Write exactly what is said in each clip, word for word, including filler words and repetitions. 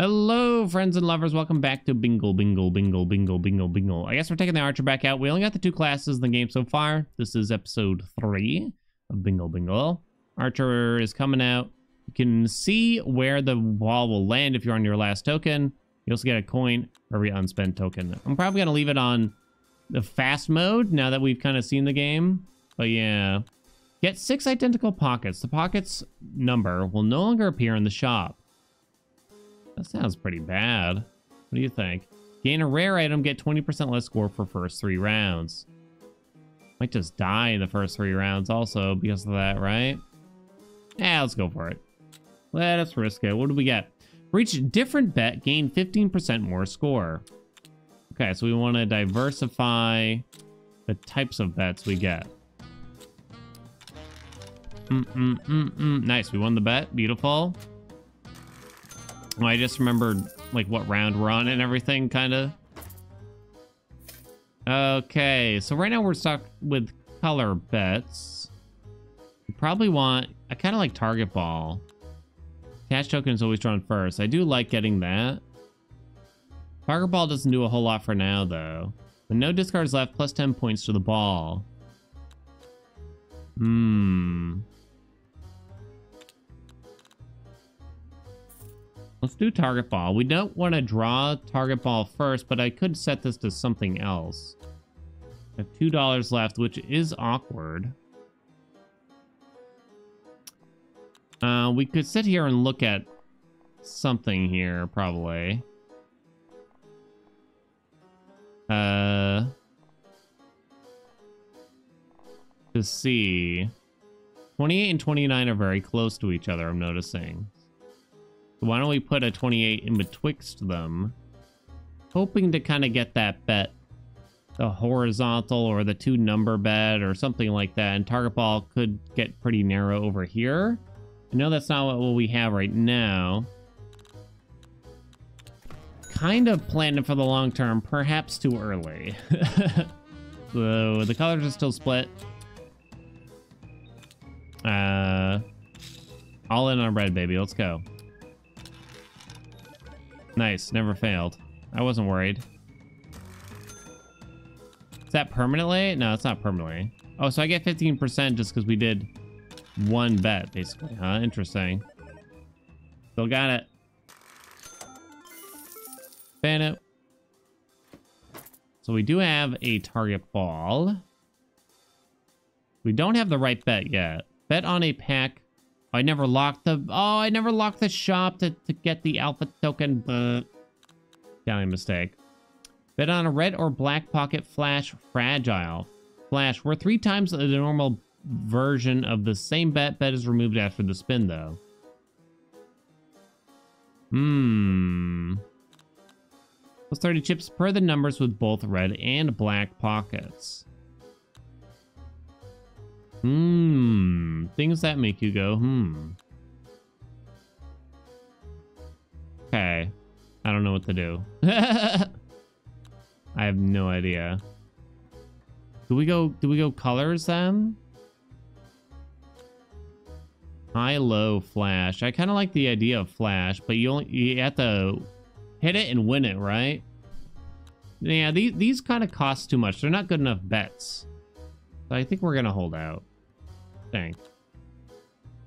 Hello, friends and lovers. Welcome back to Bingle, Bingle, Bingle, Bingle, Bingle, Bingle. I guess we're taking the archer back out. We only got the two classes in the game so far. This is episode three of Bingle, Bingle. Archer is coming out. You can see where the wall will land if you're on your last token. You also get a coin for every unspent token. I'm probably going to leave it on the fast mode now that we've kind of seen the game. But yeah. Get six identical pockets. The pocket's number will no longer appear in the shop. That sounds pretty bad. What do you think? Gain a rare item, get twenty percent less score for first three rounds. Might just die in the first three rounds also because of that, right? Yeah, let's go for it. Let us risk it. What do we get? For each different bet, gain fifteen percent more score. Okay, so we want to diversify the types of bets we get. Mm, mm, mm, mm. Nice, we won the bet. Beautiful. Well, I just remembered, like, what round we're on and everything, kind of. Okay, so right now we're stuck with color bets. We probably want... I kind of like target ball. Cash token is always drawn first. I do like getting that. Target ball doesn't do a whole lot for now, though. But no discards left, plus ten points to the ball. Hmm... Let's do target ball. We don't want to draw target ball first, but I could set this to something else. I have two dollars left, which is awkward. Uh, we could sit here and look at something here, probably. Uh, to see. twenty-eight and twenty-nine are very close to each other, I'm noticing. Why don't we put a twenty-eight in betwixt them? Hoping to kind of get that bet. The horizontal or the two number bet or something like that. And target ball could get pretty narrow over here. I know that's not what we have right now. Kind of planning for the long term. Perhaps too early. So the colors are still split. Uh, all in on red, baby. Let's go. Nice, never failed. I wasn't worried. Is that permanently? No, it's not permanently. Oh, so I get fifteen percent just because we did one bet, basically, huh? Interesting. Still got it. Ban it. So we do have a target ball. We don't have the right bet yet. Bet on a pack. I never locked the... Oh, I never locked the shop to, to get the alpha token. But Counting mistake. Bet on a red or black pocket flash fragile. Flash. We're three times the normal version of the same bet. Bet is removed after the spin, though. Hmm. Plus thirty chips per the numbers with both red and black pockets. Hmm. Things that make you go, hmm. Okay. I don't know what to do. I have no idea. Do we go, do we go colors then? High, low, flash. I kind of like the idea of flash, but you only, you have to hit it and win it, right? Yeah, these, these kind of cost too much. They're not good enough bets. So I think we're going to hold out. Dang.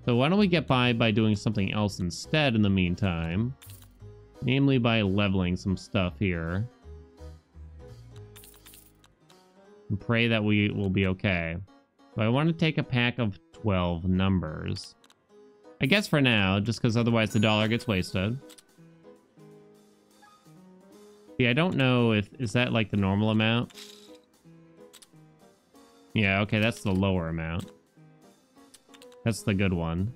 So why don't we get by by doing something else instead in the meantime? Namely by leveling some stuff here. And pray that we will be okay. So I want to take a pack of twelve numbers. I guess for now, just because otherwise the dollar gets wasted. See, I don't know if... Is that like the normal amount? Yeah, okay, that's the lower amount. That's the good one.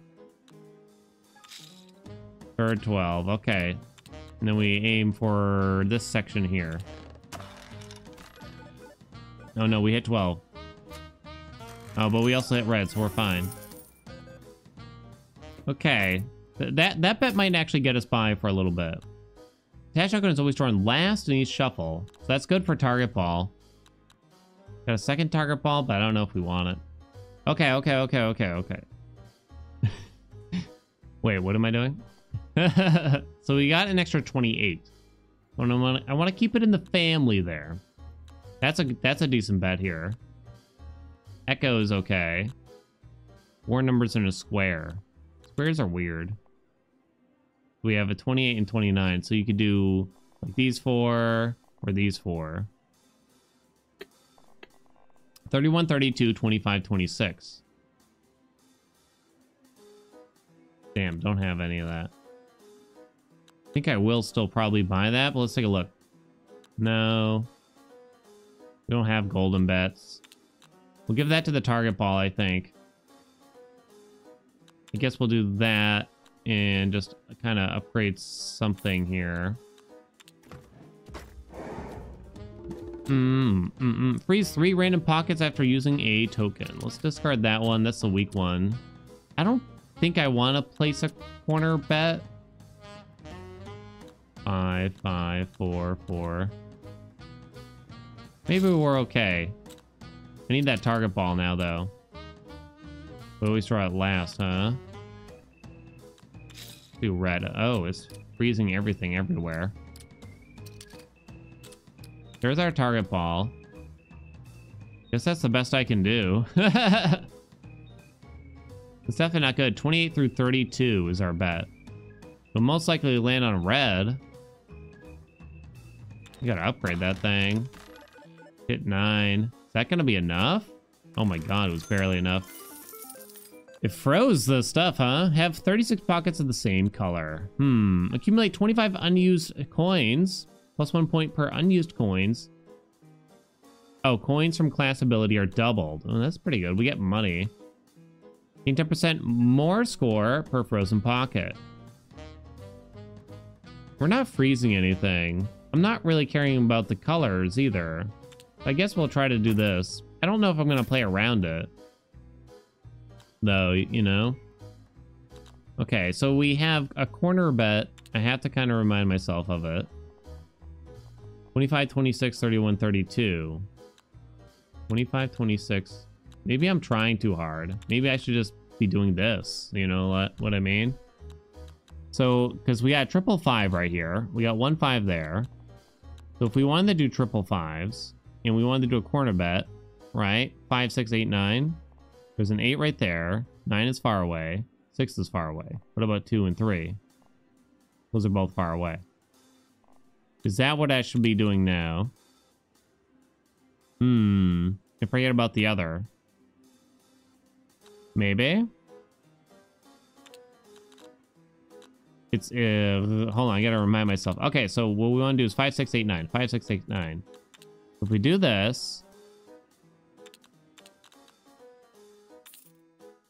Third twelve, okay. And then we aim for this section here. Oh no, we hit twelve. Oh, but we also hit red, so we're fine. Okay. Th that that bet might actually get us by for a little bit. Cash token is always drawn last in each shuffle. So that's good for target ball. Got a second target ball, but I don't know if we want it. Okay, okay, okay, okay, okay. Wait, what am I doing? So we got an extra twenty-eight. I want to, I want to keep it in the family there. That's a that's a decent bet here. Echo is okay. Four numbers in a square. Squares are weird. We have a twenty-eight and twenty-nine, so you could do like these four or these four. thirty-one, thirty-two, twenty-five, twenty-six. Damn, don't have any of that. I think I will still probably buy that, but let's take a look. No. We don't have golden bets. We'll give that to the target ball, I think. I guess we'll do that and just kind of upgrade something here. Mm, mm, mm. Freeze three random pockets after using a token. Let's discard that one. That's the weak one. I don't think I want to place a corner bet. Five, five, four, four. Maybe we're okay. I need that target ball now, though. We always draw it last, huh? Let's do red. Oh, it's freezing everything everywhere. There's our target ball. Guess that's the best I can do. It's definitely not good. twenty-eight through thirty-two is our bet. We'll most likely land on red. We gotta upgrade that thing. Hit nine. Is that gonna be enough? Oh my god, it was barely enough. It froze the stuff, huh? Have thirty-six pockets of the same color. Hmm. Accumulate twenty-five unused coins. Plus one point per unused coins. Oh, coins from class ability are doubled. Oh, that's pretty good. We get money. Gain ten percent more score per frozen pocket. We're not freezing anything. I'm not really caring about the colors either. I guess we'll try to do this. I don't know if I'm going to play around it, though, you know? Okay, so we have a corner bet. I have to kind of remind myself of it. twenty-five, twenty-six, thirty-one, thirty-two. twenty-five, twenty-six. Maybe I'm trying too hard. Maybe I should just be doing this. You know what, what I mean? So, because we got triple five right here. We got one five there. So if we wanted to do triple fives and we wanted to do a corner bet, right? Five, six, eight, nine. There's an eight right there. Nine is far away. Six is far away. What about two and three? Those are both far away. Is that what I should be doing now? Hmm. I forget about the other. Maybe? It's... Uh, hold on, I gotta remind myself. Okay, so what we want to do is five, six, eight, nine. five, six, eight, nine. If we do this...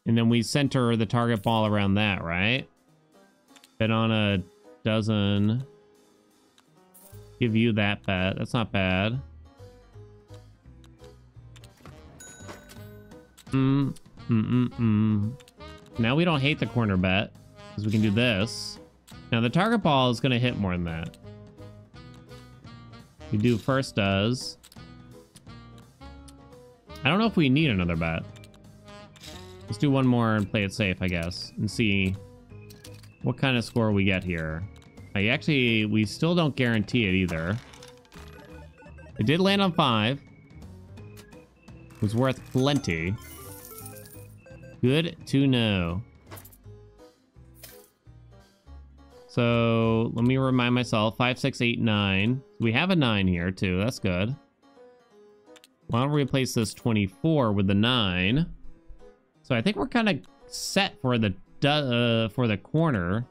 And then we center the target ball around that, right? Bet on a dozen... Give you that bet. That's not bad. Mm, mm, mm, mm. Now we don't hate the corner bet because we can do this. Now the target ball is going to hit more than that. We do first does. I don't know if we need another bet. Let's do one more and play it safe, I guess, and see what kind of score we get here. Actually, we still don't guarantee it either. It did land on five. It was worth plenty. Good to know. So let me remind myself. Five, six, eight, nine. We have a nine here too. That's good. Why don't we replace this twenty-four with the nine? So I think we're kind of set for the uh, for the corner.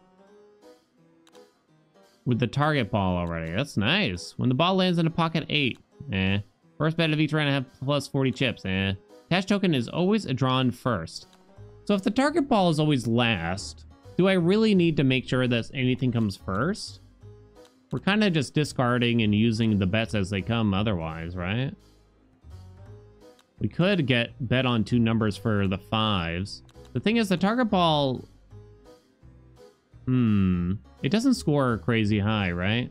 With the target ball already. That's nice. When the ball lands in a pocket eight. Eh. First bet of each round I have plus forty chips. Eh. Cash token is always drawn first. So if the target ball is always last, do I really need to make sure that anything comes first? We're kind of just discarding and using the bets as they come otherwise, right? We could get bet on two numbers for the fives. The thing is the target ball... Hmm. It doesn't score crazy high, right?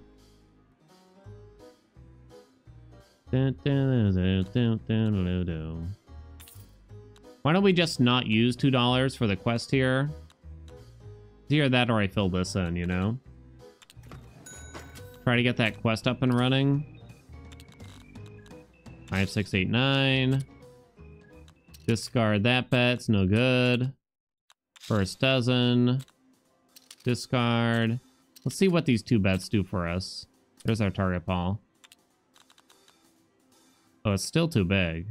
Why don't we just not use two dollars for the quest here? Either that or I fill this in, you know? Try to get that quest up and running. Five, six, eight, nine. Discard that bet. It's no good. First dozen. Discard. Let's see what these two bets do for us. There's our target ball. Oh, it's still too big.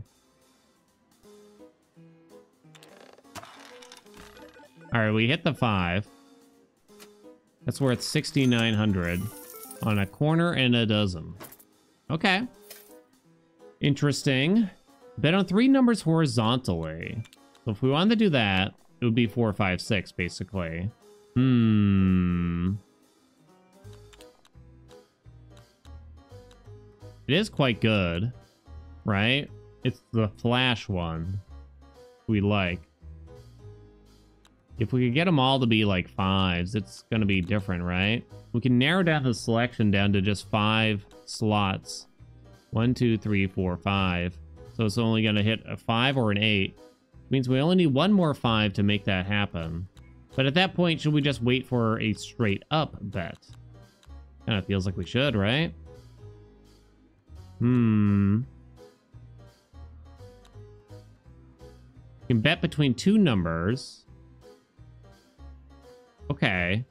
All right, we hit the five. That's worth sixty-nine hundred on a corner and a dozen. Okay. Interesting. Bet on three numbers horizontally. So if we wanted to do that, it would be four, five, six, basically. Hmm. It is quite good, right? It's the flash one we like. If we could get them all to be like fives, it's going to be different, right? We can narrow down the selection down to just five slots. One, two, three, four, five. So it's only going to hit a five or an eight. It means we only need one more five to make that happen. But at that point, should we just wait for a straight up bet? Kind of feels like we should, right? Hmm. You can bet between two numbers. Okay.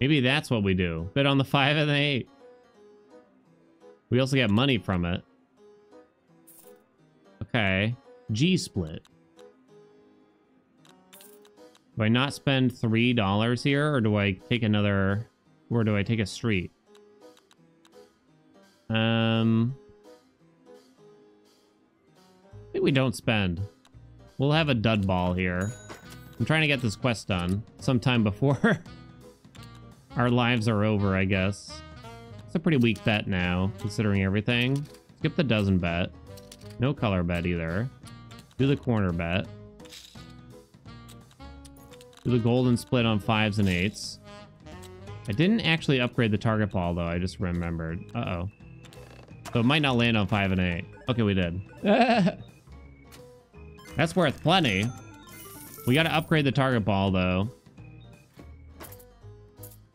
Maybe that's what we do. Bet on the five and the eight. We also get money from it. Okay. G split. Do I not spend three dollars here, or do I take another, or do I take a street? Um, I think we don't spend. We'll have a dud ball here. I'm trying to get this quest done sometime before our lives are over, I guess. It's a pretty weak bet now, considering everything. Skip the dozen bet. No color bet either. Do the corner bet. Do the golden split on fives and eights. I didn't actually upgrade the target ball, though. I just remembered. Uh-oh. So it might not land on five and eight. Okay, we did. That's worth plenty. We gotta upgrade the target ball, though.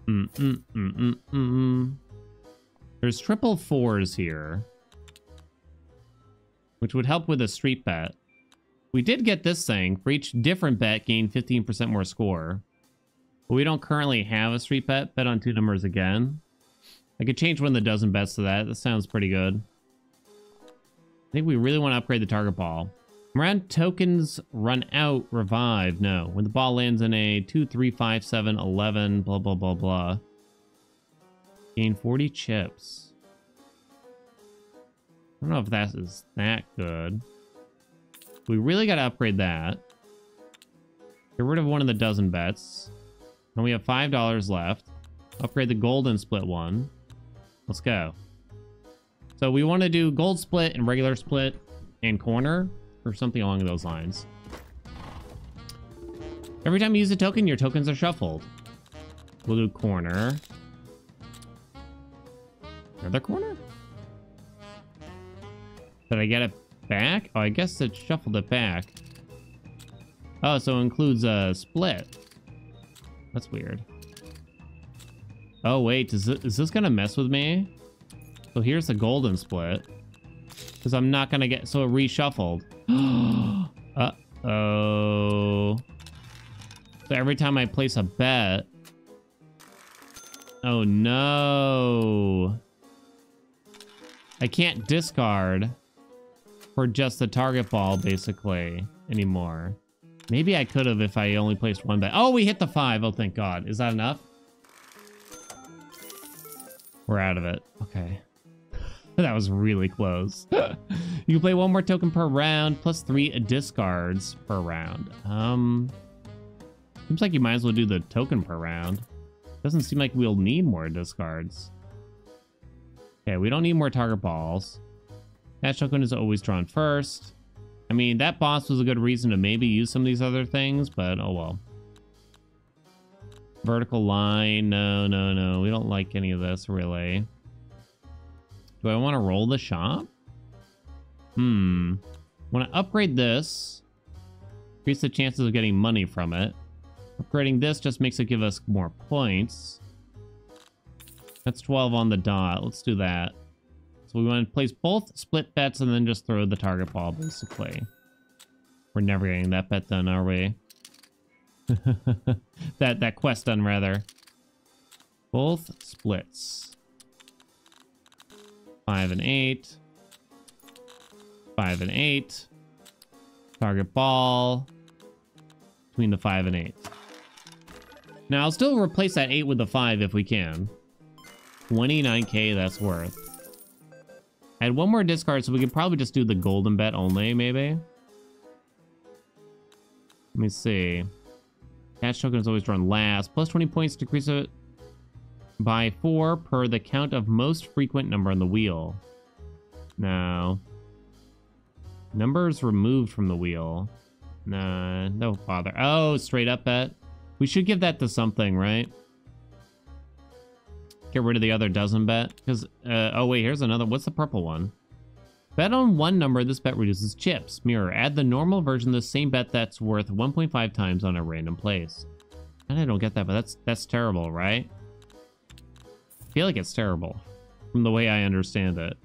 Mm, mm, mm, mm, mm, mm. There's triple fours here, which would help with a street bet. We did get this thing. For each different bet, gain fifteen percent more score. But we don't currently have a street bet. Bet on two numbers again. I could change one of the dozen bets to that. That sounds pretty good. I think we really want to upgrade the target ball. Around tokens run out, revive. No. When the ball lands in a two, three, five, seven, eleven, blah, blah, blah, blah. Gain forty chips. I don't know if that is that good. We really got to upgrade that. Get rid of one of the dozen bets. And we have five dollars left. Upgrade the golden split one. Let's go. So we want to do gold split and regular split and corner, or something along those lines. Every time you use a token, your tokens are shuffled. We'll do corner. Another corner? Did I get it back? Oh, I guess it shuffled it back. Oh, so it includes a split. That's weird. Oh, wait. Does it, is this going to mess with me? So here's the golden split. Because I'm not going to get... So it reshuffled. Uh-oh. So every time I place a bet... Oh, no. I can't discard for just the target ball, basically, anymore. Maybe I could have if I only placed one bet. Oh, we hit the five. Oh, thank God. Is that enough? We're out of it. Okay. That was really close. You play one more token per round, plus three discards per round. Um, seems like you might as well do the token per round. Doesn't seem like we'll need more discards. Okay, we don't need more target balls. That token is always drawn first. I mean, that boss was a good reason to maybe use some of these other things, but oh well. Vertical line. No, no, no. We don't like any of this, really. Do I want to roll the shop? Hmm. Want to upgrade this. Increase the chances of getting money from it. Creating this just makes it give us more points. That's twelve on the dot. Let's do that. So we want to place both split bets and then just throw the target ball, basically. We're never getting that bet done, are we? that, that quest done, rather. Both splits. Five and eight. Five and eight. Target ball. Between the five and eight. Now, I'll still replace that eight with the five if we can. twenty-nine K that's worth. I had one more discard, so we could probably just do the golden bet only, maybe. Let me see. Cash token is always drawn last. Plus twenty points, decrease it by four per the count of most frequent number on the wheel. No. Numbers removed from the wheel. Nah, no bother. Oh, straight up bet. We should give that to something, right? Get rid of the other dozen bet. Because, uh, oh wait, here's another. What's the purple one? Bet on one number. This bet reduces chips. Mirror. Add the normal version of the same bet that's worth one point five times on a random place. And I don't get that, but that's that's terrible, right? I feel like it's terrible from the way I understand it.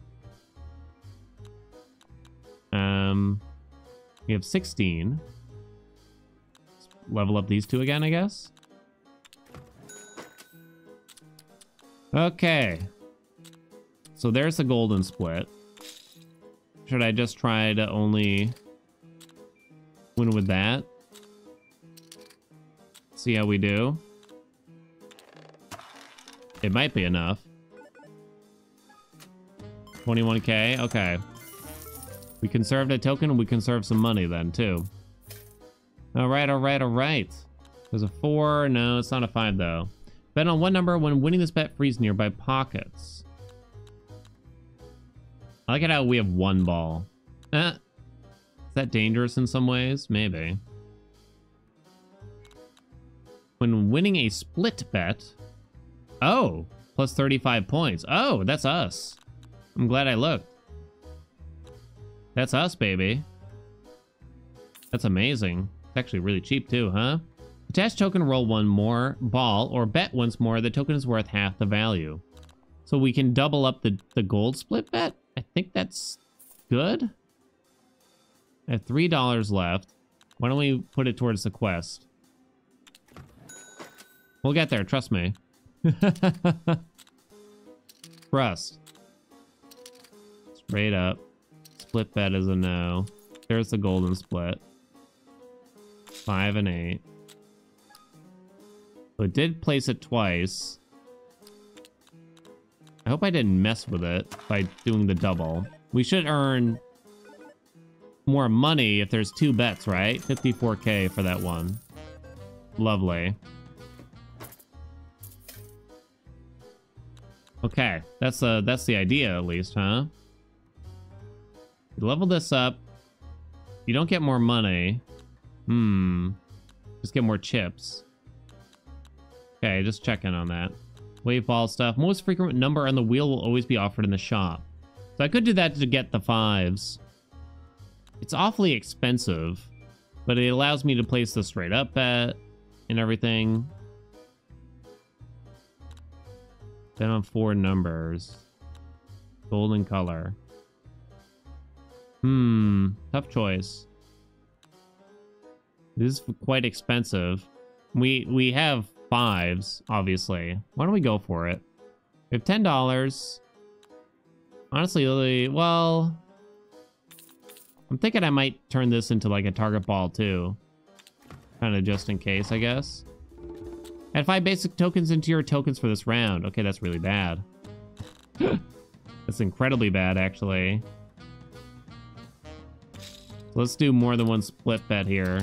Um, we have sixteen. Let's level up these two again, I guess. Okay. So there's the golden split. Should I just try to only win with that? See how we do. It might be enough. twenty-one K, okay. We conserved a token, we conserved some money then too. All right, all right, all right. There's a four, no, it's not a five though. Bet on one number. When winning this bet, frees nearby pockets. I like it how we have one ball. Eh. Is that dangerous in some ways? Maybe. When winning a split bet. Oh, plus thirty-five points. Oh, that's us. I'm glad I looked. That's us, baby. That's amazing. It's actually really cheap too, huh? Attach token, roll one more ball, or bet once more. The token is worth half the value. So we can double up the, the gold split bet? I think that's good. I have three dollars left. Why don't we put it towards the quest? We'll get there, trust me. Trust. Straight up. Split bet is a no. There's the golden split. Five and eight. So it did place it twice. I hope I didn't mess with it by doing the double. We should earn more money if there's two bets, right? fifty-four K for that one. Lovely. Okay, that's uh, that's the idea at least, huh? You level this up. You don't get more money. Hmm. Just get more chips. Okay, just checking on that. Wave ball stuff. Most frequent number on the wheel will always be offered in the shop. So I could do that to get the fives. It's awfully expensive, but it allows me to place the straight up bet and everything. Then on four numbers. Golden color. Hmm, tough choice. This is quite expensive. We, we have fives, obviously. Why don't we go for it? We have ten dollars. Honestly, well, I'm thinking I might turn this into like a target ball too. Kind of just in case, I guess. Add five basic tokens into your tokens for this round. Okay, that's really bad. That's incredibly bad, actually. So let's do more than one split bet here.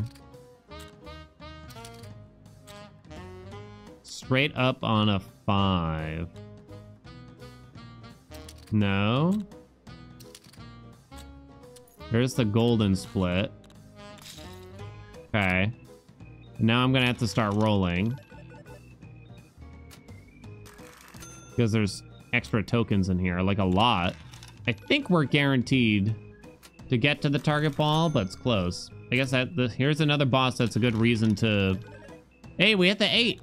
Straight up on a five. No. There's the golden split. Okay. Now I'm gonna have to start rolling. Because there's extra tokens in here, like a lot. I think we're guaranteed to get to the target ball, but it's close. I guess that the, here's another boss that's a good reason to Hey, we hit the eight.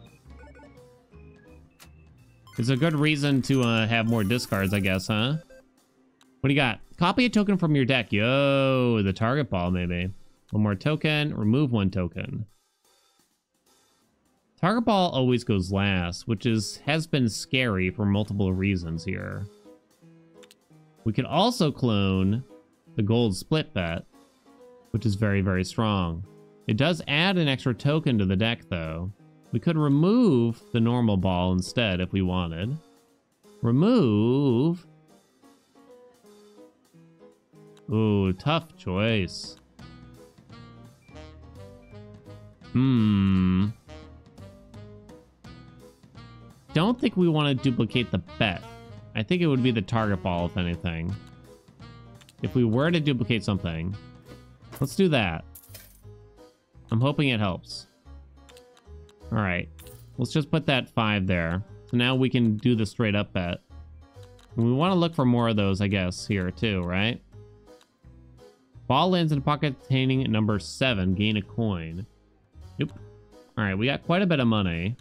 It's a good reason to uh, have more discards, I guess, huh? What do you got? Copy a token from your deck. Yo, the target ball, maybe. One more token. Remove one token. Target ball always goes last, which is has been scary for multiple reasons here. We could also clone the gold split bet, which is very, very strong. It does add an extra token to the deck, though. We could remove the normal ball instead if we wanted. Remove. Ooh, tough choice. Hmm. Don't think we want to duplicate the bet. I think it would be the target ball, if anything. If we were to duplicate something. Let's do that. I'm hoping it helps. All right, let's just put that five there. So now we can do the straight up bet. And we want to look for more of those, I guess, here too, right? Ball lands in a pocket containing number seven, gain a coin. Nope. All right, we got quite a bit of money.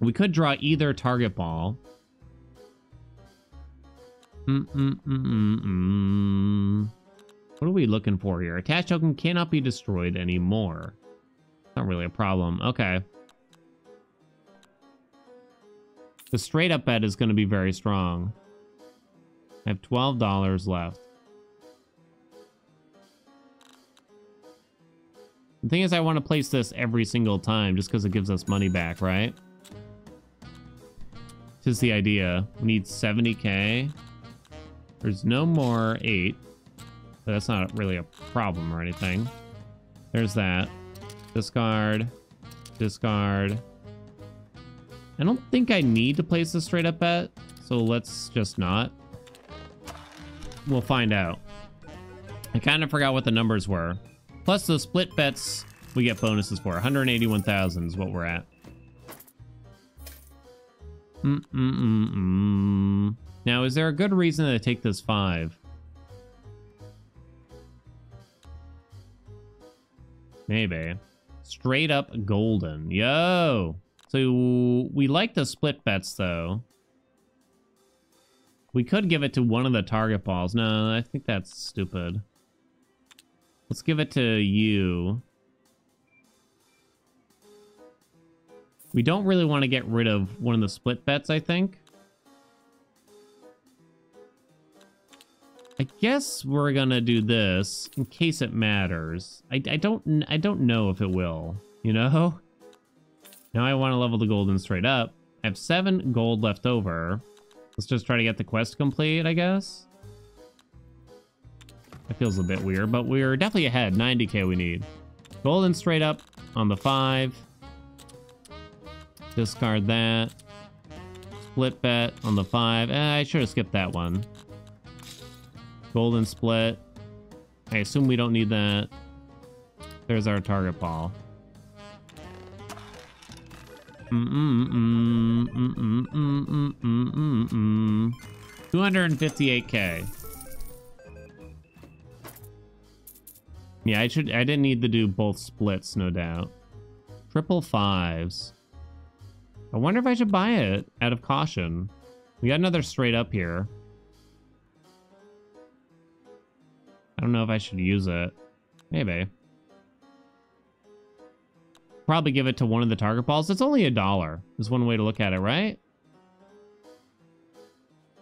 We could draw either target ball. Mm-mm-mm-mm-mm. What are we looking for here? Attached token cannot be destroyed anymore. Not really a problem. Okay. The straight up bet is going to be very strong. I have twelve dollars left. The thing is, I want to place this every single time just because it gives us money back, right? Tis the idea. We need seventy K. There's no more eight. But that's not really a problem or anything. There's that. Discard. Discard. I don't think I need to place a straight up bet, so let's just not. We'll find out. I kind of forgot what the numbers were. Plus the split bets we get bonuses for. one hundred eighty-one thousand is what we're at. Mm-mm-mm-mm. Now, is there a good reason to take this five? Maybe. Straight up golden. Yo! So we like the split bets, though. We could give it to one of the target balls. No, I think that's stupid. Let's give it to you. We don't really want to get rid of one of the split bets, I think. I guess we're gonna do this in case it matters. I, I don't I don't know if it will, you know? Now I want to level the golden straight up. I have seven gold left over. Let's just try to get the quest complete, I guess. That feels a bit weird, but we're definitely ahead. ninety K we need. Golden straight up on the five. Discard that. Split bet on the five. Eh, I should have skipped that one. Golden split. I assume we don't need that. There's our target ball. Mm-mm-mm, mm-mm-mm, mm-mm-mm. two hundred fifty-eight K. Yeah, I should I didn't need to do both splits, no doubt. Triple fives. I wonder if I should buy it out of caution. We got another straight up here. I don't know if I should use it. Maybe. Probably give it to one of the target balls. It's only a dollar. Is one way to look at it, right?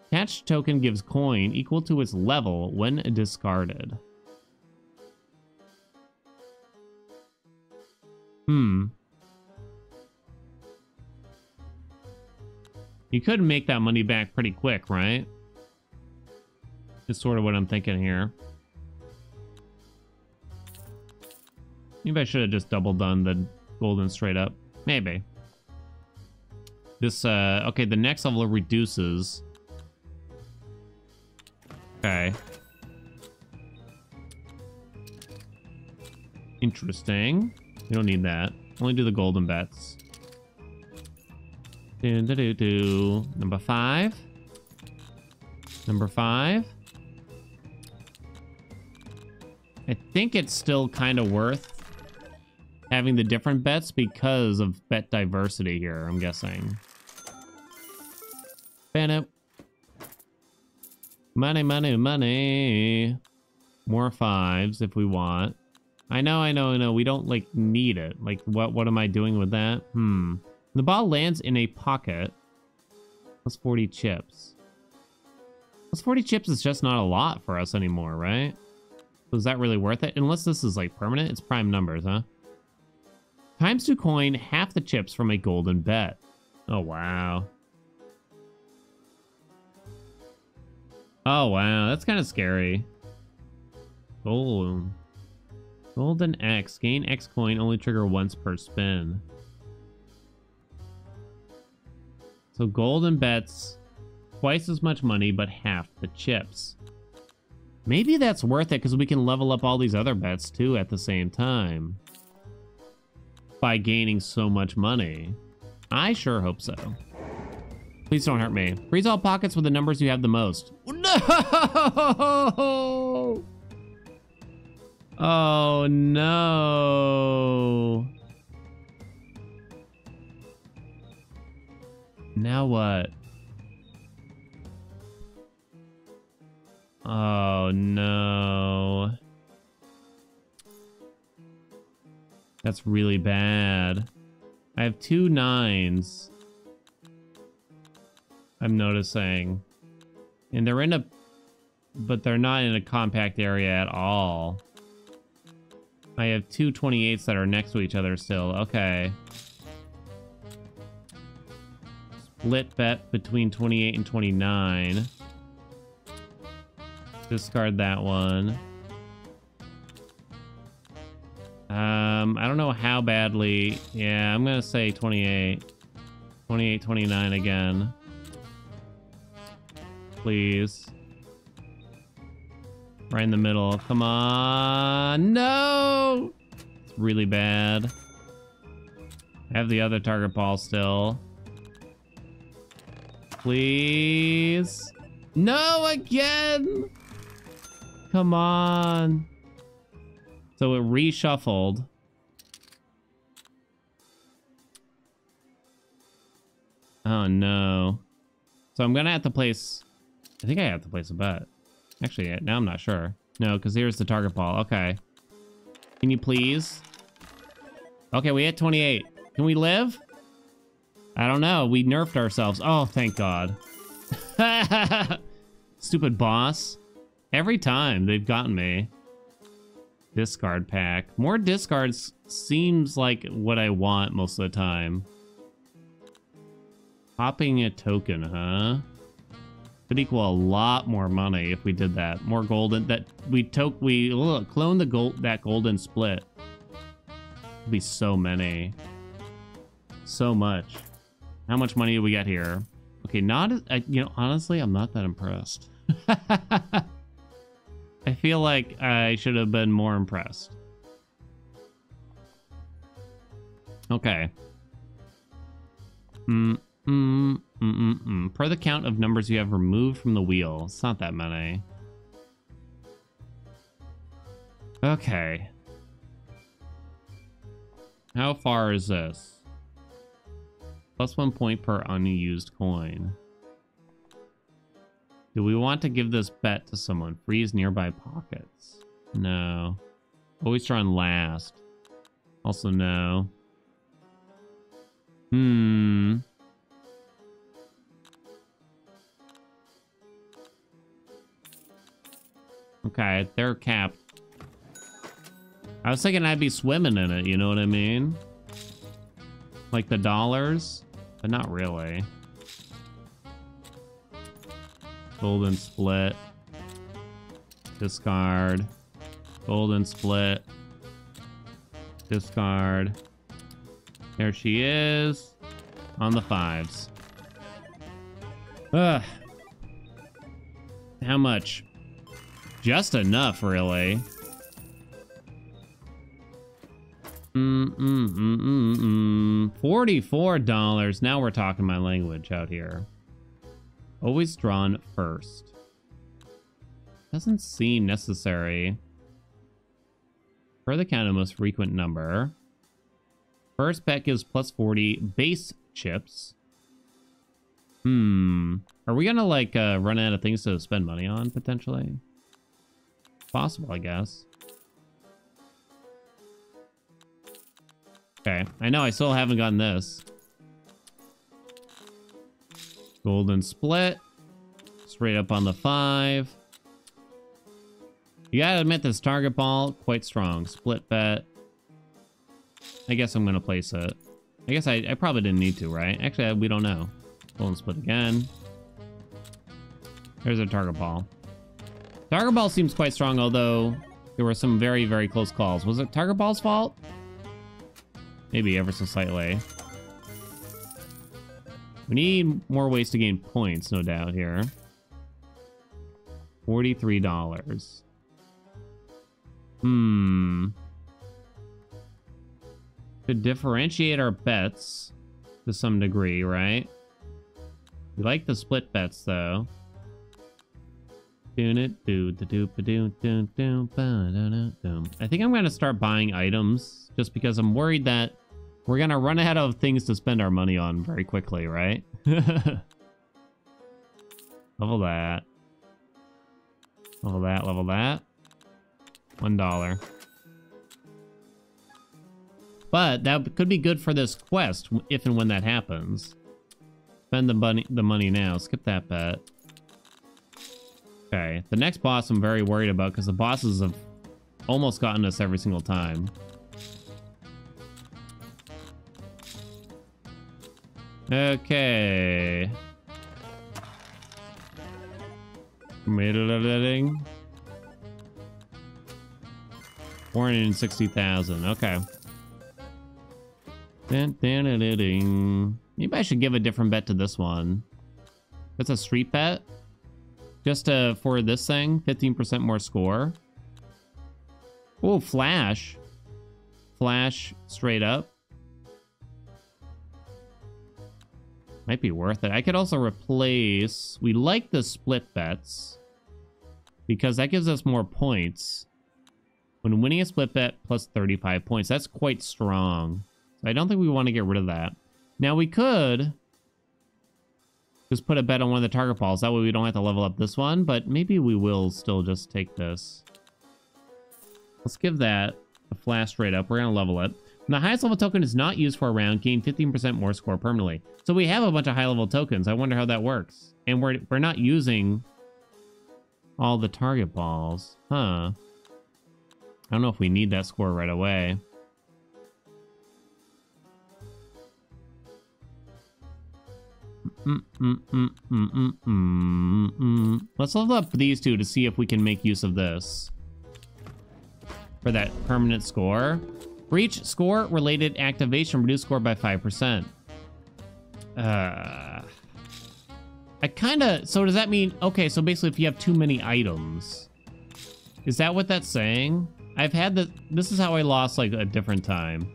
Attached token gives coin equal to its level when discarded. Hmm. You could make that money back pretty quick, right? Is sort of what I'm thinking here. Maybe I should have just double done the golden straight up. Maybe. This, uh, okay, the next level reduces. Okay. Interesting. We don't need that. Only do the golden bets. Do, do, do, do. Number five. Number five. I think it's still kind of worth having the different bets because of bet diversity here, I'm guessing. Bennett. Money, money, money. More fives if we want. I know, I know, I know. We don't, like, need it. Like, what What am I doing with that? Hmm. The ball lands in a pocket. Plus forty chips. Plus forty chips is just not a lot for us anymore, right? So is that really worth it? Unless this is, like, permanent. It's prime numbers, huh? Times to coin half the chips from a golden bet. Oh, wow. Oh, wow. That's kind of scary. Oh. Golden X. Gain X coin. Only trigger once per spin. So golden bets. Twice as much money, but half the chips. Maybe that's worth it because we can level up all these other bets too at the same time. By gaining so much money. I sure hope so. Please don't hurt me. Freeze all pockets with the numbers you have the most. No! Oh, no. Now what? Oh, no. That's really bad. I have two nines. I'm noticing. And they're in a... But they're not in a compact area at all. I have two twenty-eights that are next to each other still. Okay. Split bet between twenty-eight and twenty-nine. Discard that one. Um, I don't know how badly... Yeah, I'm going to say twenty-eight. twenty-eight, twenty-nine again. Please. Right in the middle. Come on. No! It's really bad. I have the other target ball still. Please. No, again! Come on. So it reshuffled. Oh, no. So I'm going to have to place... I think I have to place a bet. Actually, now I'm not sure. No, because here's the target ball. Okay. Can you please? Okay, we hit twenty-eight. Can we live? I don't know. We nerfed ourselves. Oh, thank God. Stupid boss. Every time they've gotten me. Discard pack. More discards seems like what I want most of the time. Popping a token, huh? Could equal a lot more money if we did that. More golden that we took. We look clone the gold that golden split. It'd be so many, so much. How much money do we got here? Okay, not uh, you know. Honestly, I'm not that impressed. I feel like I should have been more impressed. Okay. Hmm. Mm, mm, mm, mm. Per the count of numbers you have removed from the wheel. It's not that many. Okay. How far is this? Plus one point per unused coin. Do we want to give this bet to someone? Freeze nearby pockets. No. Always try and last. Also no. Hmm. Okay, they're capped. I was thinking I'd be swimming in it, you know what I mean? Like the dollars, but not really. Golden split. Discard. Golden split. Discard. There she is. On the fives. Ugh. How much? Just enough, really. Mm, mm, mm, mm, mm. forty-four dollars. Now we're talking my language out here. Always drawn first. Doesn't seem necessary. Per the count of most frequent number. First pet gives plus forty base chips. Hmm. Are we gonna, like, uh, run out of things to spend money on, potentially? Possible, I guess. Okay. I know I still haven't gotten this. Golden split. Straight up on the five. You gotta admit this target ball, quite strong. Split bet. I guess I'm gonna place it. I guess I, I probably didn't need to, right? Actually, I, we don't know. Golden split again. There's a target ball. Target ball seems quite strong, although there were some very, very close calls. Was it target ball's fault? Maybe ever so slightly. We need more ways to gain points, no doubt, here. forty-three dollars. Hmm. To differentiate our bets to some degree, right? We like the split bets, though. I think I'm going to start buying items just because I'm worried that we're going to run out of things to spend our money on very quickly, right? Level that. Level that, level that. One dollar. But that could be good for this quest if and when that happens. Spend the money, the money now. Skip that bet. Okay, the next boss I'm very worried about because the bosses have almost gotten us every single time. Okay. four hundred sixty thousand. Okay. Maybe I should give a different bet to this one. That's a street bet. Just uh, for this thing, fifteen percent more score. Oh, flash. Flash straight up. Might be worth it. I could also replace... We like the split bets. Because that gives us more points. When winning a split bet, plus thirty-five points. That's quite strong. So I don't think we want to get rid of that. Now we could... just put a bet on one of the target balls. That way we don't have to level up this one, but maybe we will still just take this. Let's give that a flash straight up. We're going to level it. When the highest level token is not used for a round, gain fifteen percent more score permanently. So we have a bunch of high level tokens. I wonder how that works. And we're, we're not using all the target balls. Huh. I don't know if we need that score right away. Mm, mm, mm, mm, mm, mm, mm. Let's level up these two to see if we can make use of this for that permanent score. For each score related activation, reduce score by five percent. Uh, I kind of... So does that mean... Okay, so basically if you have too many items... Is that what that's saying? I've had the... This is how I lost, like, a different time.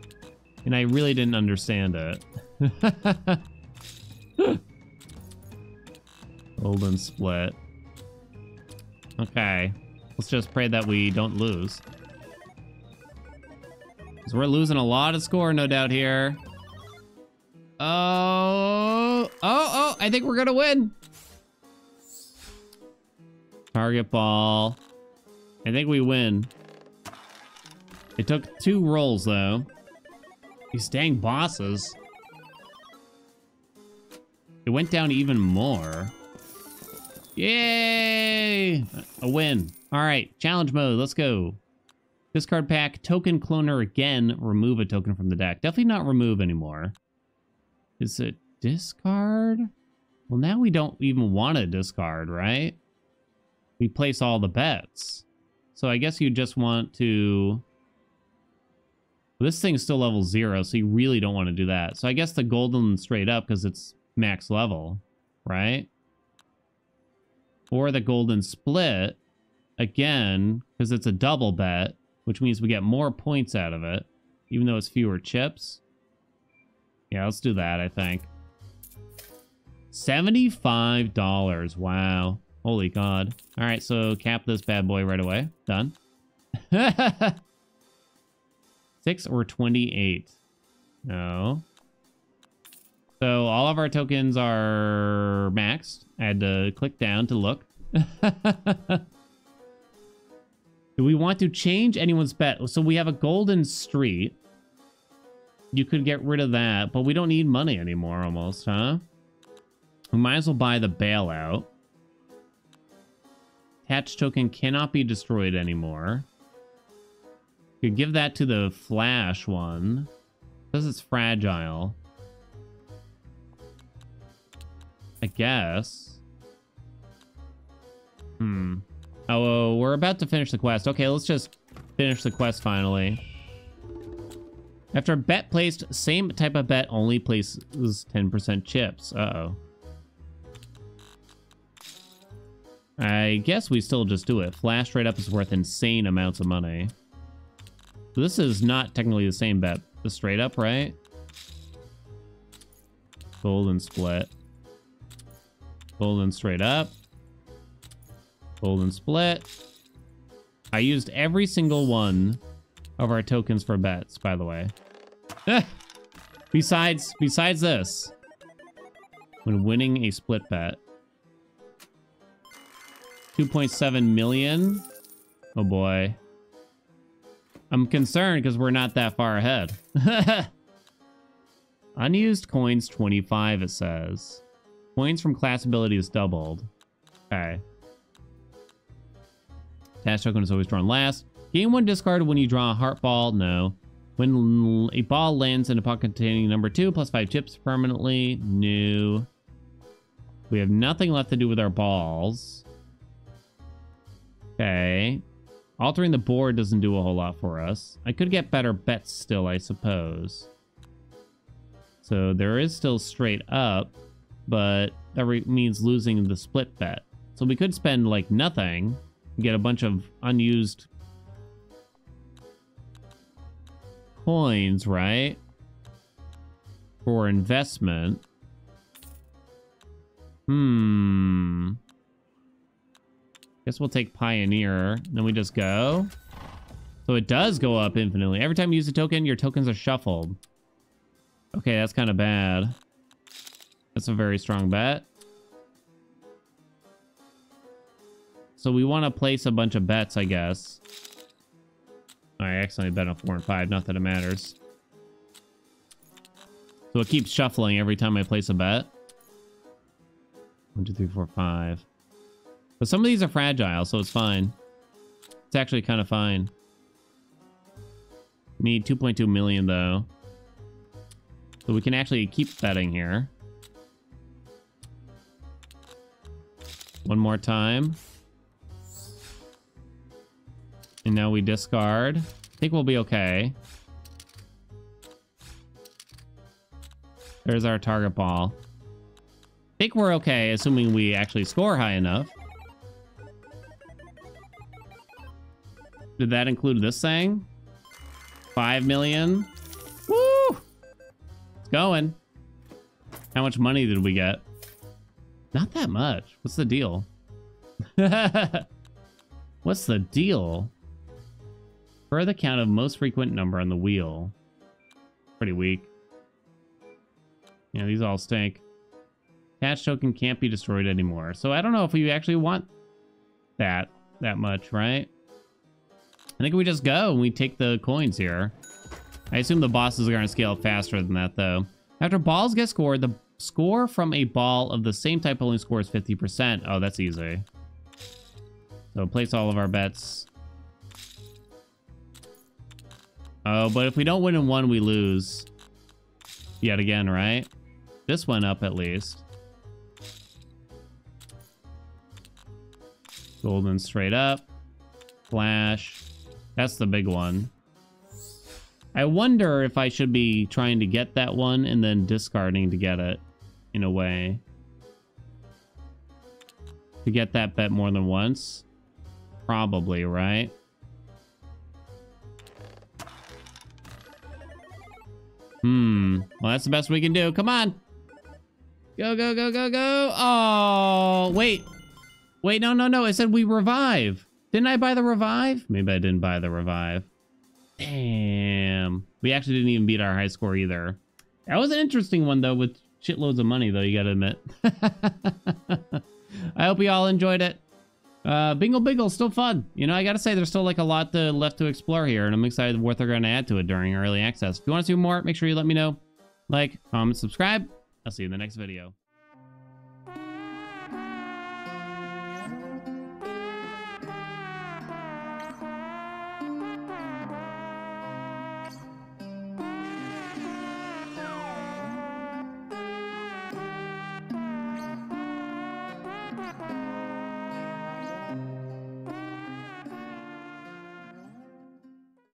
And I really didn't understand it. Golden split. Okay. Let's just pray that we don't lose. Because we're losing a lot of score, no doubt, here. Oh. Oh, oh. I think we're going to win. Target ball. I think we win. It took two rolls, though. These dang bosses. It went down even more. Yay! A win. All right, challenge mode. Let's go. Discard pack, token cloner again. Remove a token from the deck. Definitely not remove anymore. Is it discard? Well, now we don't even want to discard, right? We place all the bets. So I guess you just want to... Well, this thing's still level zero, so you really don't want to do that. So I guess the golden straight up, because it's max level, right? Or the golden split again, because it's a double bet, which means we get more points out of it, even though it's fewer chips. Yeah, let's do that. I think seventy-five dollars. Wow, holy god. All right, so cap this bad boy right away. Done. Six or twenty-eight. No. So all of our tokens are maxed. I had to click down to look. Do we want to change anyone's bet? So we have a golden street. You could get rid of that, but we don't need money anymore almost, huh? We might as well buy the bailout. Attached token cannot be destroyed anymore. You could give that to the flash one. Because it's fragile. I guess. Hmm. Oh, we're about to finish the quest. Okay, let's just finish the quest finally. After a bet placed, same type of bet only places ten percent chips. Uh-oh. I guess we still just do it. Flash straight up is worth insane amounts of money. This is not technically the same bet. The straight up, right? Golden split. Golden straight up. Golden split. I used every single one of our tokens for bets, by the way. Ah! Besides, besides this. When winning a split bet. two point seven million. Oh boy. I'm concerned because we're not that far ahead. Unused coins twenty-five, it says. Coins from class ability is doubled. Okay. Attached token is always drawn last. Gain one discard when you draw a heart ball. No. When a ball lands in a pocket containing number two, plus five chips permanently. New. We have nothing left to do with our balls. Okay. Altering the board doesn't do a whole lot for us. I could get better bets still, I suppose. So there is still straight up, but that means losing the split bet. So we could spend like nothing and get a bunch of unused coins, right? For investment. Hmm. Guess we'll take Pioneer. Then we just go. So it does go up infinitely. Every time you use a token, your tokens are shuffled. Okay, that's kind of bad. That's a very strong bet. So we want to place a bunch of bets, I guess. I accidentally bet on four and five. Not that it matters. So it keeps shuffling every time I place a bet. One, two, three, four, five. But some of these are fragile, so it's fine. It's actually kind of fine. Need two point two million, though. So we can actually keep betting here. One more time. And now we discard. I think we'll be okay. There's our target ball. I think we're okay, assuming we actually score high enough. Did that include this thing? Five million. Woo! It's going. How much money did we get? Not that much. What's the deal? What's the deal? For the count of most frequent number on the wheel. Pretty weak. Yeah, these all stink. Attached token can't be destroyed anymore. So I don't know if we actually want that that much, right? I think we just go and we take the coins here. I assume the bosses are going to scale up faster than that, though. After balls get scored, the score from a ball of the same type only scores fifty percent. Oh, that's easy. So place all of our bets. Oh, but if we don't win in one, we lose. Yet again, right? This one up at least. Golden straight up. Flash. That's the big one. I wonder if I should be trying to get that one and then discarding to get it, in a way. To get that bet more than once? Probably, right? Hmm. Well, that's the best we can do. Come on! Go, go, go, go, go! Oh, wait. Wait, no, no, no. It said we revive. Didn't I buy the revive? Maybe I didn't buy the revive. Damn. We actually didn't even beat our high score either. That was an interesting one, though, with shitloads of money, though, you gotta admit. I hope you all enjoyed it. Uh, Bingle Bingle, still fun. You know, I gotta say, there's still like a lot to, left to explore here, and I'm excited what they're gonna add to it during early access. If you want to see more, make sure you let me know. Like, comment, subscribe. I'll see you in the next video.